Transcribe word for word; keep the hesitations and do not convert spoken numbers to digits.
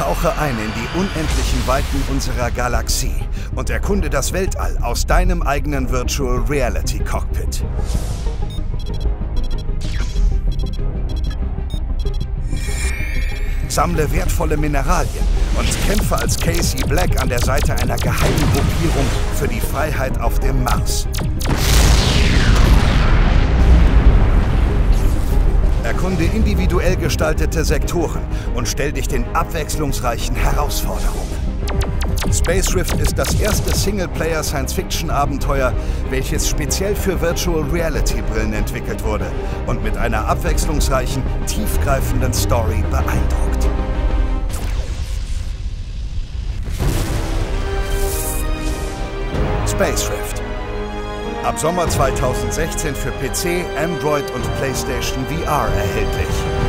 Tauche ein in die unendlichen Weiten unserer Galaxie und erkunde das Weltall aus deinem eigenen Virtual Reality Cockpit. Sammle wertvolle Mineralien und kämpfe als Casey Black an der Seite einer geheimen Gruppierung für die Freiheit auf dem Mars. Erkunde individuell gestaltete Sektoren und stell dich den abwechslungsreichen Herausforderungen. Space Rift ist das erste Singleplayer-Science-Fiction-Abenteuer, welches speziell für Virtual-Reality-Brillen entwickelt wurde und mit einer abwechslungsreichen, tiefgreifenden Story beeindruckt. Space Rift. Ab Sommer zweitausendsechzehn für P C, Android und PlayStation V R erhältlich.